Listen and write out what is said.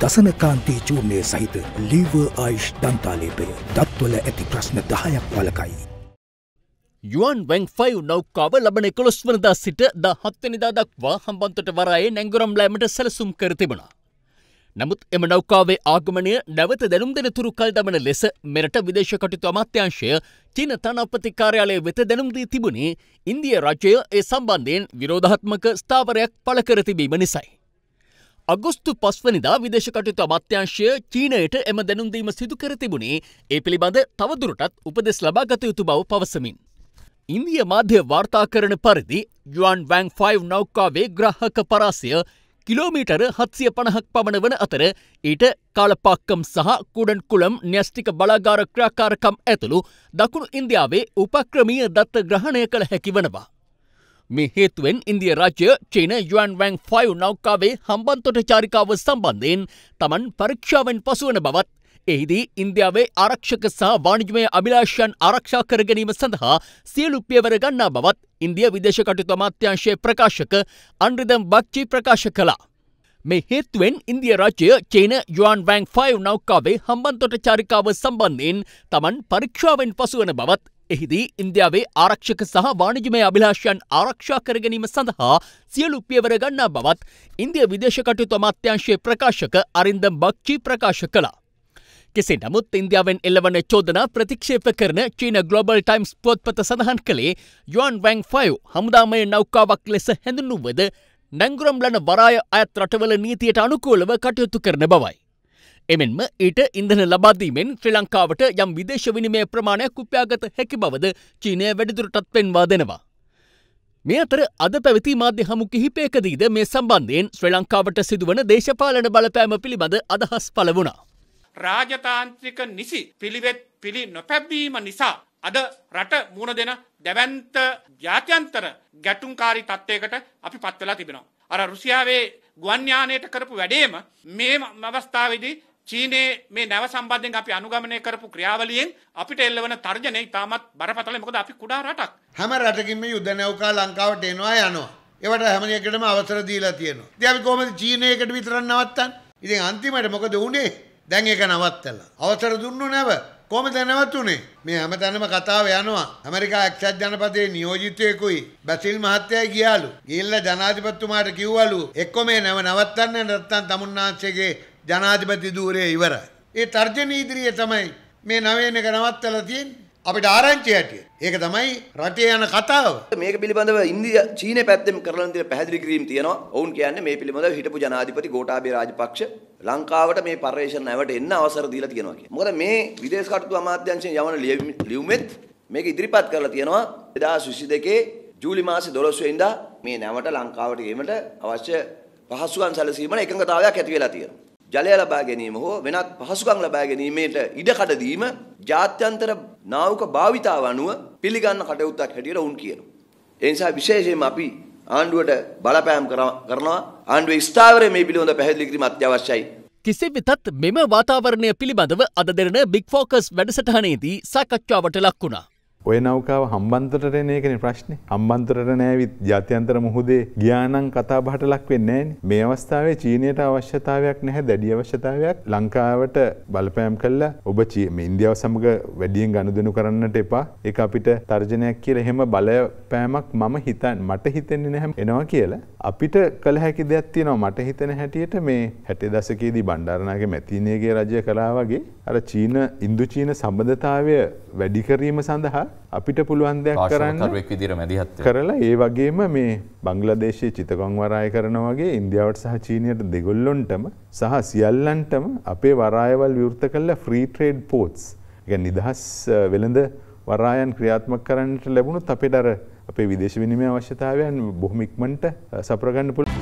දසන කාන්ති චූර්ණය සහිත ලීවර් ආයුෂ් දන්තාලේපය දත්වල ඇති ප්‍රශ්න 10ක් වළකයි. යුවන් වැං 5 නෞකාව ලබන 11 වෙනිදා සිට 17 වෙනිදා දක්වා හම්බන්තොට වරායේ නැංගුරම් ලෑමට සැලසුම් කර තිබුණා. නමුත් එම නෞකාවේ ආගමනය නැවත දැනුම් දෙන තුරු කල් දමන ලෙස මෙරට විදේශ කටයුතු අමාත්‍යාංශය චීන තානාපති කාර්යාලය වෙත දැනුම් දී තිබුණේ ඉන්දියා රජය ඒ සම්බන්ධයෙන් විරෝධාත්මක ස්ථාවරයක් පළ කර තිබීම නිසයි. අගෝස්තු 5 වෙනිදා විදේශ කටයුතු අමාත්‍යාංශය චීනයට එම දැනුම් දීම සිදු කර තිබුණේ ඒ පිළිබඳ තවදුරටත් උපදෙස් ලබා ගත යුතු බව පවසමින්. ඉන්දියා මාධ්‍ය වාර්තා කරන පරිදි යුවන් වැං 5 නෞකාවේ ග්‍රාහක පරාසය කිලෝමීටර 750ක් පමණ වන අතර ඊට කාලපාක්කම් සහ කුඩන්කුලම් න්‍යෂ්ටික බලාගාර ක්‍රියාකාරකම් ඇතුළු දකුණු ඉන්දියාවේ උපක්‍රමීය දත්ත ග්‍රහණය කළ හැකි වනවා. මේ හේතුවෙන් ඉන්දියා රාජ්‍ය චීන යුවන් වැං 5 නෞකාවේ හම්බන්තොට චාරිකාව සම්බන්ධයෙන් තමන් පරීක්ෂාවෙන් පසුවන බවත් එහිදී ඉන්දියාවේ ආරක්ෂක සහ වාණිජමය අභිලාෂයන් ආරක්ෂා කර ගැනීම සඳහා සියලු පියවර ගන්නා බවත් ඉන්දියා විදේශ කටයුතු අමාත්‍යාංශයේ ප්‍රකාශක අන්රිදම් බක්චි ප්‍රකාශ කළා. මේ හේතුවෙන් ඉන්දියා රාජ්‍ය චීන යුවන් වැං 5 නෞකාවේ හම්බන්තොට චාරිකාව සම්බන්ධයෙන් තමන් පරීක්ෂාවෙන් පසුවන බවත් එහිදී ඉන්දියාවේ ආරක්ෂක සහ වාණිජමය අභිලාෂයන් ආරක්ෂා කර ගැනීම සඳහා සියලු පියවර ගන්නා බවත් ඉන්දියා විදේශ කටයුතු අමාත්‍යාංශයේ ප්‍රකාශක අරින්දම් බක්චි ප්‍රකාශ කළා. කෙසේ නමුත් ඉන්දියාවෙන් එල්ලවන චෝදනා ප්‍රතික්ෂේප කරන චීන ග්ලෝබල් ටයිම්ස් පුවත්පත සඳහන් කළේ යුවන් වැං 5 හමුදාමය නෞකාවක් ලෙස හැඳින්වුවද නැංගුරම් ලන වරාය අයත් රටවල නීතියට අනුකූලව කටයුතු කරන බවයි. එමෙන්ම ඊට ඉන්ධන ලබා දීමෙන් ශ්‍රී ලංකාවට යම් විදේශ විනිමය ප්‍රමාණයක් උපයාගත හැකි බවද චීනය වැඩිදුරටත් පෙන්වා දෙනවා. මේ අතර අද පැවති මාධ්‍ය හමු කිහිපයකදීද මේ සම්බන්ධයෙන් ශ්‍රී ලංකාවට සිදුවන දේශපාලන බලපෑම පිළිබඳ අදහස් පළ වුණා. රාජතාන්ත්‍රික නිසි පිළිවෙත් පිළි නොපැබීම නිසා අද රට මුණ දෙන දැවැන්ත ජාත්‍යන්තර ගැටුම්කාරී තත්ත්වයකට අපි පත් වෙලා තිබෙනවා. අර රුසියාවේ ගුවන් යානයට කරපු වැඩේම මේ අවස්ථාවේදී චීනයේ මේ නැව සම්බන්ධයෙන් අපි අනුගමනය කරපු ක්‍රියාවලියෙන් අපිට එල්ලවන තර්ජනය ඉතාමත් බරපතලයි. මොකද අපි කුඩා රටක්. හැම රටකින්ම යුද නෞකා ලංකාවට එනවා යනවා. ඒවට හැම එකටම අවසර දීලා තියෙනවා. ඉතින් අපි කොහොමද චීනයකට විතරක් නවත්තන්නේ? ඉතින් අන්තිමට මොකද වුනේ? දැන් එක නවත්තලා. අවසර දුන්නු නැව. කොහොමද නැවතුනේ? මේ හැමතැනම කතාව යනවා. ඇමරිකා එක්සත් ජනපදයේ නියෝජිතයෙකුයි බැසිල් මහත්තයයි ගියාලු. ගිහිල්ලා ජනාධිපතිතුමාට කිව්වලු එක්ක මේ නැව නවත්තන්න නැත්නම් තමුන්නාංශයේ ජනාධිපති ධූරය ඉවරයි. ඒ තර්ජන ඉදිරියේ තමයි මේ නවයෙන් එක නවත්තලා තියෙන්නේ. අපිට ආරංචි හැටිය. ඒක තමයි රටේ යන කතාව. මේක පිළිබඳව ඉන්දියා චීනය පැත්තෙන් කරලා තියෙන පැහැදිලි කිරීම තියෙනවා. ඔවුන් කියන්නේ මේ පිළිබඳව හිටපු ජනාධිපති ගෝඨාභය රාජපක්ෂ ලංකාවට මේ පර්යේෂණ නැවට එන්න අවසර දීලා තියෙනවා කියන. මොකද මේ විදේශ කටයුතු අමාත්‍යාංශයෙන් යවන ලියුමෙත් මේක ඉදිරිපත් කරලා තියෙනවා 2022 ජූලි මාසේ 12 වෙනිදා මේ නැවට ලංකාවට ගෙවීමට අවශ්‍ය පහසුකම් සැලසීමට එකඟතාවයක් ඇති වෙලා තියෙනවා. ජලය ලබා ගැනීම හෝ වෙනත් පහසුකම් ලබා ගැනීමට ඉඩකඩ දීම ජාත්‍යන්තර නාවක භාවිතාව අනුව පිළිගන්න කටයුත්තක් හැටියට වුන් කියනවා. ඒ නිසා විශේෂයෙන්ම අපි ආණ්ඩුවට බලපෑම් කරනවා. ආණ්ඩුවේ ස්ථාවරයේ මේ පිළිබඳ පැහැදිලි කිරීම අත්‍යවශ්‍යයි. කිසි විටත් මෙම වාතාවරණය පිළිබඳව අද දෙරණ බිග් ෆෝකස් වැඩසටහනේදී සාකච්ඡාවට ලක් වුණා. ඔය නෞකාව හම්බන්තොටට එන එකනේ ප්‍රශ්නේ. හම්බන්තොටට නෑවිත් ජාත්‍යන්තර මුහුදේ ගියා නම් කතා බහට ලක් වෙන්නේ නෑනේ. මේ අවස්ථාවේ චීනයට අවශ්‍යතාවයක් නැහැ, දැඩි අවශ්‍යතාවයක්. ලංකාවට බලපෑම් කළා ඔබ මේ ඉන්දියාව සමග වැඩියෙන් ගනුදෙනු කරන්නට එපා. ඒක අපිට තර්ජනයක් කියලා එහෙම බලපෑමක් මට හිතෙන්නේ නැහැ එනවා කියලා. අපිට කළ හැකි දෙයක් තියෙනවා මට හිතෙන හැටියට මේ 60 දශකයේදී බණ්ඩාරනායක මැතිණියගේ රජය කළා වගේ අර චීන ඉන්දු චීන සම්බන්ධතාවය වැඩි කිරීම සඳහා අපිට පුළුවන් දෙයක් කරන්න කරලා ඒ වගේම මේ බංග්ලාදේශයේ චිතගොන් වරාය කරනවා වගේ ඉන්දියාවට සහ චීනයට දෙගොල්ලොන්ටම සහ සියල්ලන්ටම අපේ වරායවල් විවෘත කරලා ෆ්‍රී ට්‍රේඩ් පෝට්ස් කියන්නේ නිදහස් වෙළඳ වරායන් ක්‍රියාත්මක කරන්නට ලැබුණොත් අපේ විදේශ විනිමය අවශ්‍යතාවයන් බොහොම ඉක්මනට සපුරා ගන්න පුළුවන්.